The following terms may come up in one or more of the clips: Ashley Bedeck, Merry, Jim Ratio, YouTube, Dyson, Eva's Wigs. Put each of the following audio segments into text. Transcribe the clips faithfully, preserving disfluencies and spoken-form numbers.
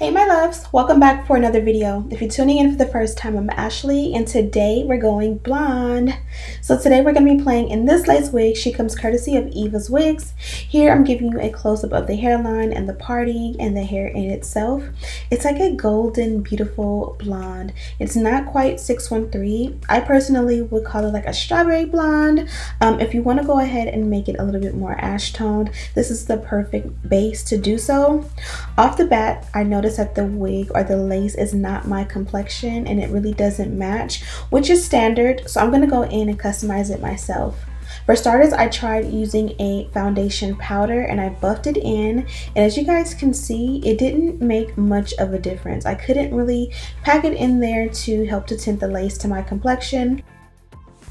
Hey my loves, welcome back for another video. If you're tuning in for the first time, I'm Ashley and today we're going blonde. So today we're going to be playing in this lace wig. She comes courtesy of Eva's Wigs. Here I'm giving you a close-up of the hairline and the parting and the hair in itself. It's like a golden beautiful blonde. It's not quite six one three. I personally would call it like a strawberry blonde. Um, if you want to go ahead and make it a little bit more ash toned, this is the perfect base to do so. Off the bat, I noticed that the wig or the lace is not my complexion and it really doesn't match, which is standard, so I'm going to go in and customize it myself. For starters, I tried using a foundation powder and I buffed it in, and as you guys can see, it didn't make much of a difference. I couldn't really pack it in there to help to tint the lace to my complexion.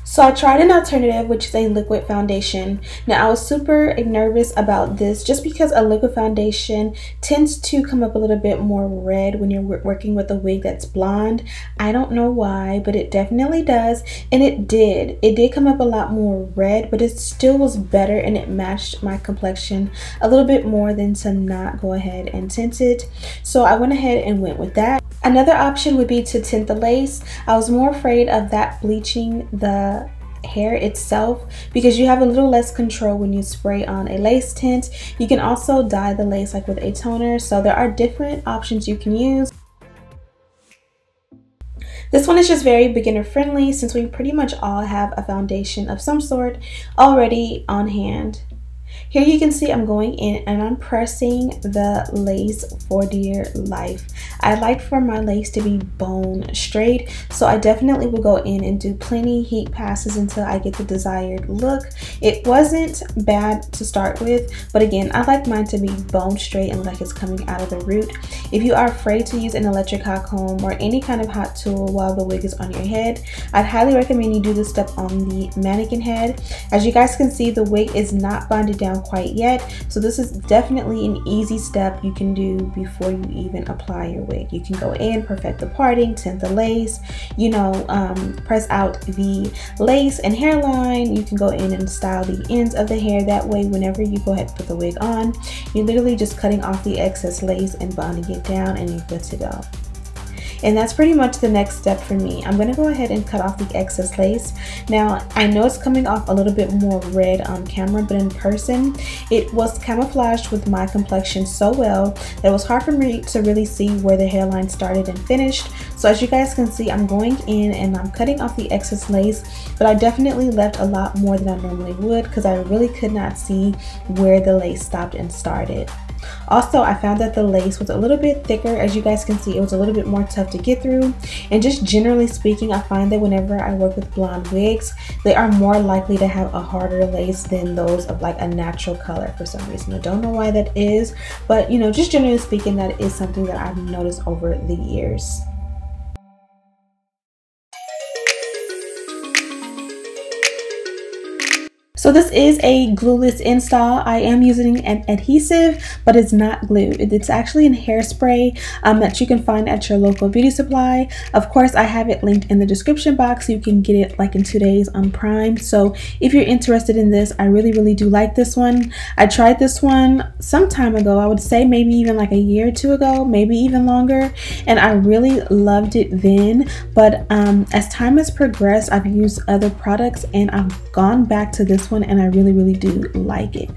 So I tried an alternative, which is a liquid foundation. Now I was super nervous about this just because a liquid foundation tends to come up a little bit more red when you're working with a wig that's blonde. I don't know why, but it definitely does, and it did. It did come up a lot more red, but it still was better and it matched my complexion a little bit more than to not go ahead and tint it. So I went ahead and went with that. Another option would be to tint the lace. I was more afraid of that bleaching the hair itself because you have a little less control when you spray on a lace tint. You can also dye the lace like with a toner, so there are different options you can use. This one is just very beginner friendly since we pretty much all have a foundation of some sort already on hand. Here you can see I'm going in and I'm pressing the lace for dear life. I like for my lace to be bone straight, so I definitely will go in and do plenty heat passes until I get the desired look. It wasn't bad to start with, but again, I like mine to be bone straight and like it's coming out of the root. If you are afraid to use an electric hot comb or any kind of hot tool while the wig is on your head, I'd highly recommend you do this step on the mannequin head. As you guys can see, the wig is not bonded down quite yet, so this is definitely an easy step you can do before you even apply your wig. You can go in, perfect the parting, tint the lace, you know, um, press out the lace and hairline. You can go in and style the ends of the hair. That way whenever you go ahead and put the wig on, you're literally just cutting off the excess lace and bonding it down and you're good to go. And that's pretty much the next step for me. I'm gonna go ahead and cut off the excess lace. Now, I know it's coming off a little bit more red on camera, but in person, it was camouflaged with my complexion so well that it was hard for me to really see where the hairline started and finished. So as you guys can see, I'm going in and I'm cutting off the excess lace, but I definitely left a lot more than I normally would because I really could not see where the lace stopped and started. Also, I found that the lace was a little bit thicker. As you guys can see, it was a little bit more tough to get through, and just generally speaking, I find that whenever I work with blonde wigs, they are more likely to have a harder lace than those of like a natural color for some reason. I don't know why that is, but you know, just generally speaking, that is something that I've noticed over the years. So this is a glueless install. I am using an adhesive, but it's not glue. It's actually in hairspray um, that you can find at your local beauty supply. Of course, I have it linked in the description box so you can get it like in two days on Prime. So if you're interested in this, I really, really do like this one. I tried this one some time ago. I would say maybe even like a year or two ago, maybe even longer. And I really loved it then. But um, as time has progressed, I've used other products and I've gone back to this one. One, and I really really do like it.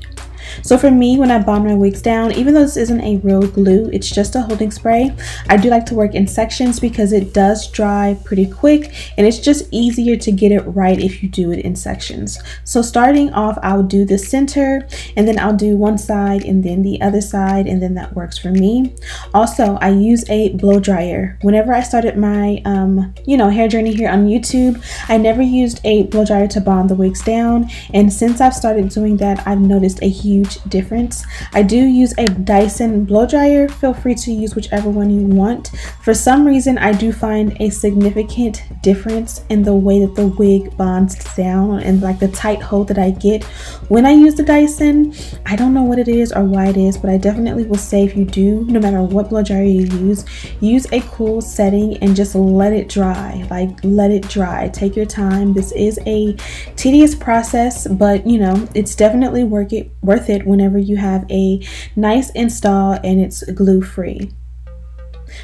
So for me, when I bond my wigs down, even though this isn't a real glue, it's just a holding spray, I do like to work in sections because it does dry pretty quick and it's just easier to get it right if you do it in sections. So starting off, I'll do the center and then I'll do one side and then the other side, and then that works for me. Also, I use a blow dryer. Whenever I started my um, you know, hair journey here on YouTube, I never used a blow dryer to bond the wigs down, and since I've started doing that, I've noticed a huge difference. I do use a Dyson blow dryer. Feel free to use whichever one you want. For some reason, I do find a significant difference in the way that the wig bonds down and like the tight hold that I get when I use the Dyson. I don't know what it is or why it is, but I definitely will say if you do, no matter what blow dryer you use, use a cool setting and just let it dry. Like, let it dry. Take your time. This is a tedious process, but you know, it's definitely worth it worth it whenever you have a nice install and it's glue free.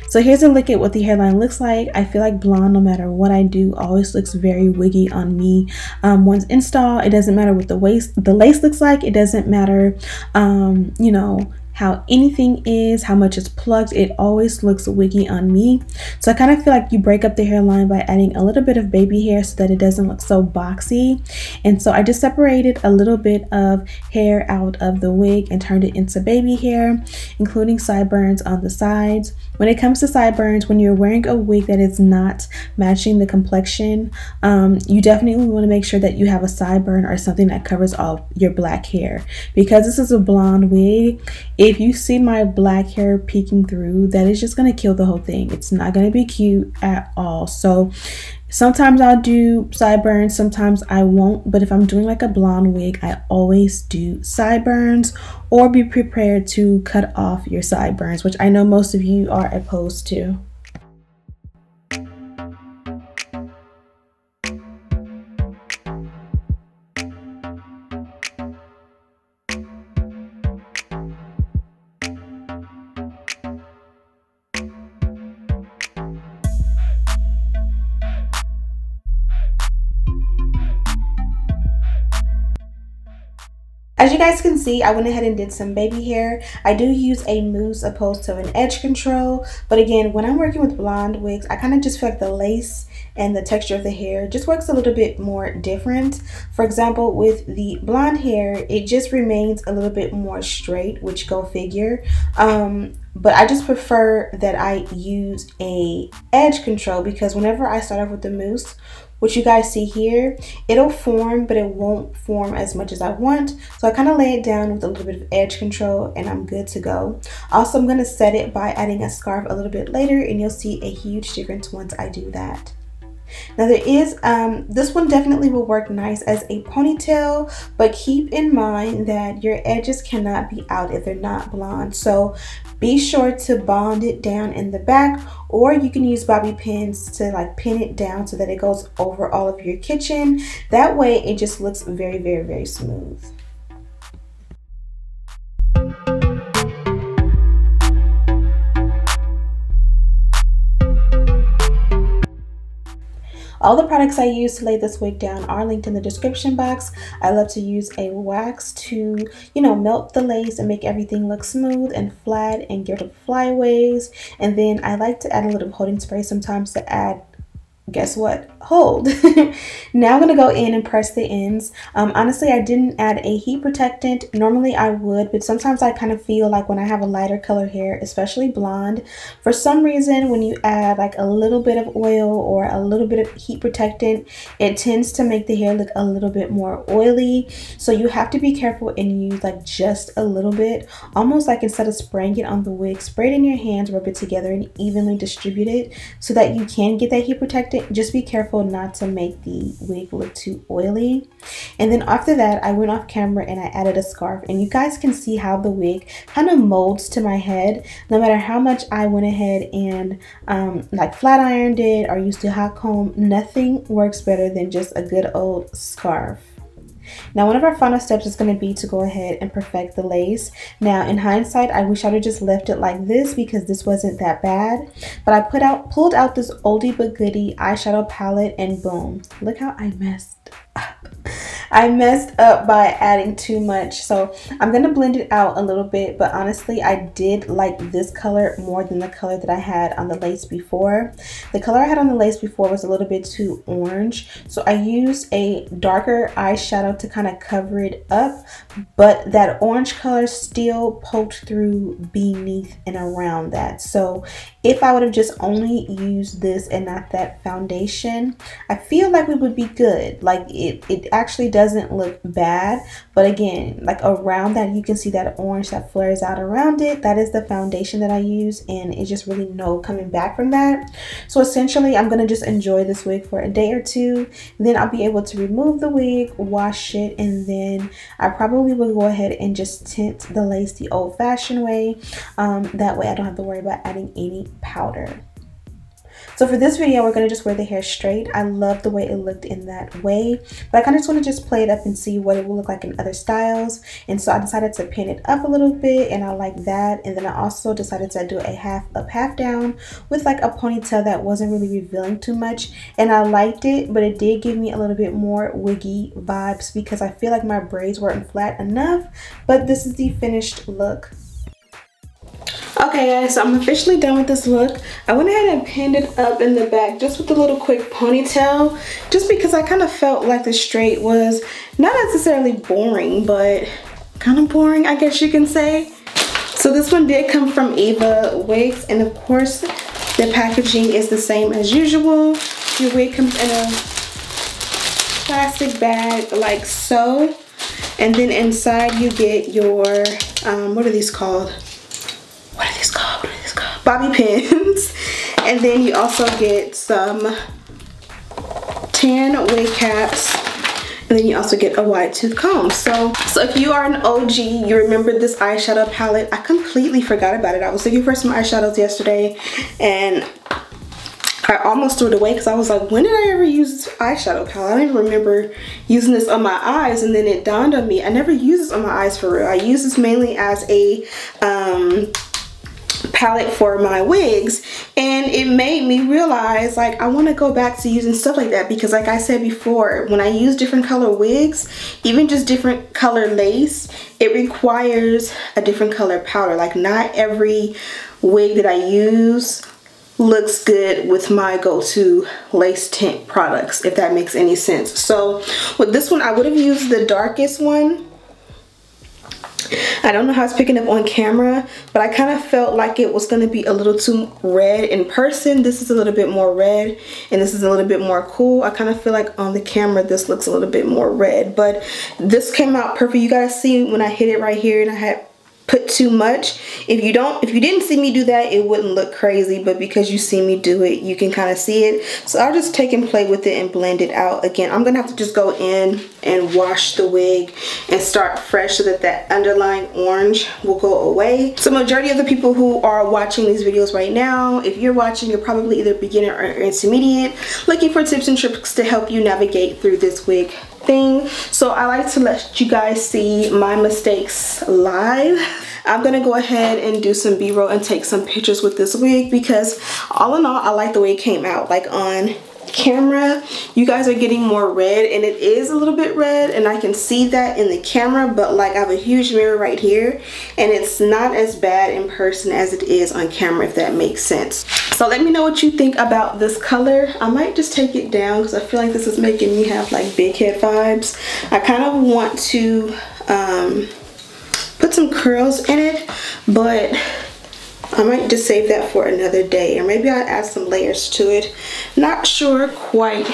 So here's a look at what the hairline looks like. I feel like blonde, no matter what I do, always looks very wiggy on me. Um, once installed, it doesn't matter what the waist, the lace looks like. It doesn't matter, um, you know, how anything is, how much it's plugged, it always looks wiggy on me. So I kind of feel like you break up the hairline by adding a little bit of baby hair so that it doesn't look so boxy. And so I just separated a little bit of hair out of the wig and turned it into baby hair, including sideburns on the sides. When it comes to sideburns, when you're wearing a wig that is not matching the complexion, um, you definitely want to make sure that you have a sideburn or something that covers all your black hair. Because this is a blonde wig, if you see my black hair peeking through, that is just going to kill the whole thing. It's not going to be cute at all. So sometimes I'll do sideburns, sometimes I won't, but if I'm doing like a blonde wig, I always do sideburns, or be prepared to cut off your sideburns, which I know most of you are opposed to. As you guys can see, I went ahead and did some baby hair. I do use a mousse opposed to an edge control, but again, when I'm working with blonde wigs, I kind of just feel like the lace and the texture of the hair just works a little bit more different. For example, with the blonde hair, it just remains a little bit more straight, which, go figure. Um, but I just prefer that I use a edge control, because whenever I start off with the mousse, what you guys see here, it'll form, but it won't form as much as I want. So I kind of lay it down with a little bit of edge control and I'm good to go. Also, I'm going to set it by adding a scarf a little bit later, and you'll see a huge difference once I do that. Now there is, um, this one definitely will work nice as a ponytail, but keep in mind that your edges cannot be out if they're not blonde. So be sure to bond it down in the back, or you can use bobby pins to like pin it down so that it goes over all of your kitchen. That way it just looks very, very, very smooth. All the products I use to lay this wig down are linked in the description box. I love to use a wax to, you know, melt the lace and make everything look smooth and flat and get rid of flyaways. And then I like to add a little holding spray sometimes to add, guess what, hold. Now I'm gonna go in and press the ends. Um, honestly, I didn't add a heat protectant. Normally I would, but sometimes I kind of feel like when I have a lighter color hair, especially blonde, for some reason when you add like a little bit of oil or a little bit of heat protectant, it tends to make the hair look a little bit more oily. So you have to be careful and use like just a little bit, almost like instead of spraying it on the wig, spray it in your hands, rub it together and evenly distribute it so that you can get that heat protectant. Just be careful not to make the wig look too oily. And then after that, I went off camera and I added a scarf, and you guys can see how the wig kind of molds to my head. No matter how much I went ahead and um, like flat ironed it or used a hot comb, nothing works better than just a good old scarf. Now one of our final steps is going to be to go ahead and perfect the lace. Now in hindsight, I wish I would have just left it like this because this wasn't that bad. But I put out, pulled out this oldie but goodie eyeshadow palette, and boom, look how I messed up. I messed up by adding too much. So I'm going to blend it out a little bit, but honestly I did like this color more than the color that I had on the lace before. The color I had on the lace before was a little bit too orange, so I used a darker eyeshadow to kind of cover it up, but that orange color still poked through beneath and around that. So if I would have just only used this and not that foundation, I feel like we would be good. Like it, it actually does doesn't look bad, but again, like around that you can see that orange that flares out around it. That is the foundation that I use, and it's just really no coming back from that. So essentially I'm going to just enjoy this wig for a day or two, then I'll be able to remove the wig, wash it, and then I probably will go ahead and just tint the lace the old-fashioned way. Um, that way I don't have to worry about adding any powder. So for this video, we're going to just wear the hair straight. I love the way it looked in that way, but I kind of just want to just play it up and see what it will look like in other styles. And so I decided to pin it up a little bit, and I like that. And then I also decided to do a half up, half down with like a ponytail that wasn't really revealing too much. And I liked it, but it did give me a little bit more wiggy vibes because I feel like my braids weren't flat enough, but this is the finished look. Okay guys, so I'm officially done with this look. I went ahead and pinned it up in the back just with a little quick ponytail, just because I kind of felt like the straight was not necessarily boring, but kind of boring, I guess you can say. So this one did come from Eva's Wigs, and of course the packaging is the same as usual. Your wig comes in a plastic bag like so, and then inside you get your um, what are these called? What are these called? What are these called? Bobby pins. And then you also get some tan wig caps. And then you also get a wide tooth comb. So, so if you are an O G, you remember this eyeshadow palette. I completely forgot about it. I was looking for some eyeshadows yesterday and I almost threw it away because I was like, when did I ever use this eyeshadow palette? I don't even remember using this on my eyes. And then it dawned on me, I never use this on my eyes for real. I use this mainly as a um, palette for my wigs, and it made me realize like I want to go back to using stuff like that, because like I said before, when I use different color wigs, even just different color lace, it requires a different color powder. Like not every wig that I use looks good with my go-to lace tint products, if that makes any sense. So with this one, I would have used the darkest one. I don't know how it's picking up on camera, but I kind of felt like it was going to be a little too red in person. This is a little bit more red, and this is a little bit more cool. I kind of feel like on the camera this looks a little bit more red, but this came out perfect. You guys see when I hit it right here and I had put too much. If you don't, if you didn't see me do that, it wouldn't look crazy, but because you see me do it, you can kind of see it. So I'll just take and play with it and blend it out. Again, I'm gonna have to just go in and wash the wig and start fresh so that that underlying orange will go away. So majority of the people who are watching these videos right now, if you're watching, you're probably either beginner or intermediate, looking for tips and tricks to help you navigate through this wig thing. So I like to let you guys see my mistakes live. I'm gonna go ahead and do some b-roll and take some pictures with this wig, because all in all I like the way it came out. Like on camera you guys are getting more red, and it is a little bit red, and I can see that in the camera, but like I have a huge mirror right here and it's not as bad in person as it is on camera, if that makes sense. So let me know what you think about this color. I might just take it down because I feel like this is making me have like big head vibes. I kind of want to um, put some curls in it, but I might just save that for another day, or maybe I'll add some layers to it. Not sure quite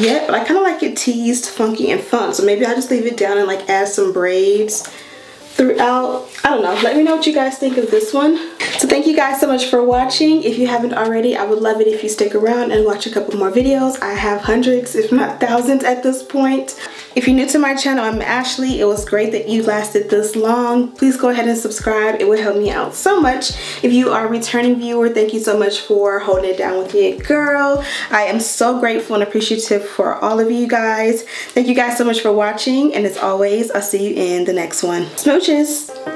yet, but I kind of like it teased, funky, and fun. So maybe I'll just leave it down and like add some braids throughout. I don't know. Let me know what you guys think of this one. So thank you guys so much for watching. If you haven't already, I would love it if you stick around and watch a couple more videos. I have hundreds, if not thousands at this point. If you're new to my channel, I'm Ashley. It was great that you lasted this long. Please go ahead and subscribe. It would help me out so much. If you are a returning viewer, thank you so much for holding it down with me, girl. I am so grateful and appreciative for all of you guys. Thank you guys so much for watching, and as always, I'll see you in the next one. Smooches!